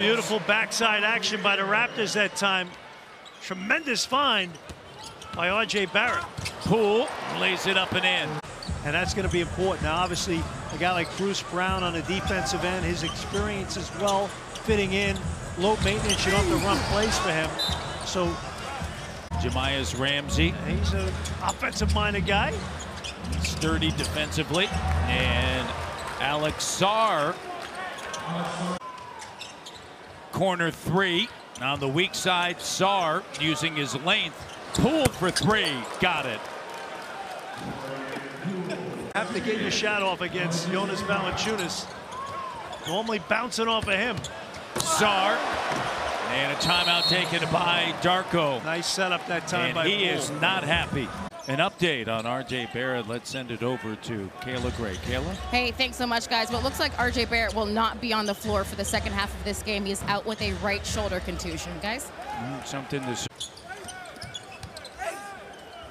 Beautiful backside action by the Raptors that time. Tremendous find by R.J. Barrett. Poole lays it up and in. And that's going to be important. Now, obviously, a guy like Bruce Brown on the defensive end, his experience is well fitting in. Low maintenance, you don't have to run plays for him. So, Jemiah Ramsey. He's an offensive-minded guy. Sturdy defensively. And Alex Sarr. Corner three. On the weak side, Sarr using his length. Poole for three. Got it. Have to get your shot off against Jonas Valanciunas. Normally bouncing off of him. Sarr. And a timeout taken by Darko. Nice setup that time by Poole. He is not happy. An update on R.J. Barrett. Let's send it over to Kayla Gray. Kayla? Hey, thanks so much, guys. Well, it looks like R.J. Barrett will not be on the floor for the second half of this game. He's out with a right shoulder contusion, guys. Something to...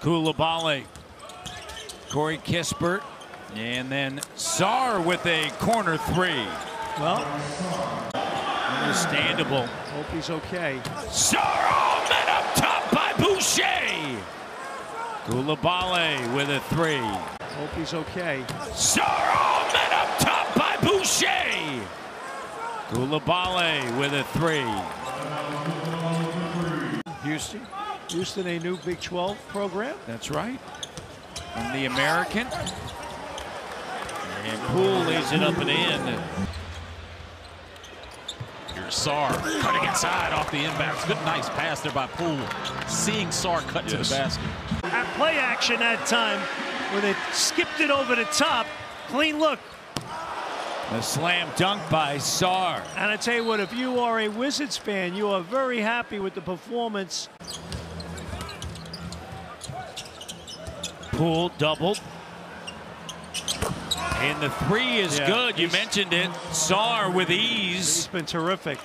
Coulibaly. Corey Kispert. And then Sarr with a corner three. Well, understandable. Hope he's okay. Sarr all men up top by Boucher. Coulibaly with a three. Hope he's okay. Sarr all men up top by Boucher. Coulibaly with a three. Houston. Houston, a new Big 12 program. That's right. And the American. And Poole lays it up and in. Here's Sarr cutting inside off the inbounds. Good, nice pass there by Poole. Seeing Sarr cut to the basket. At play action that time, when they skipped it over the top. Clean look. A slam dunk by Sarr. And I tell you what, if you are a Wizards fan, you are very happy with the performance. Poole doubled. And the three is good. You mentioned it. Sarr with ease. He's been terrific.